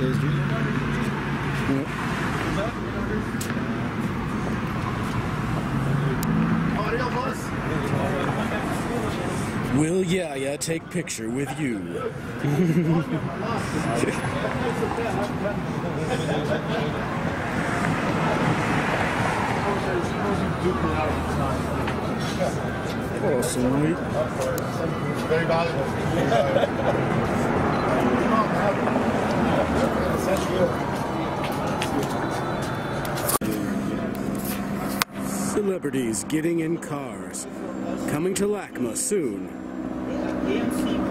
those, do you? Oh, it helps us. Will Yaya take picture with you? Oh, sweet. Very valuable. Celebrities getting in cars. Coming to LACMA soon.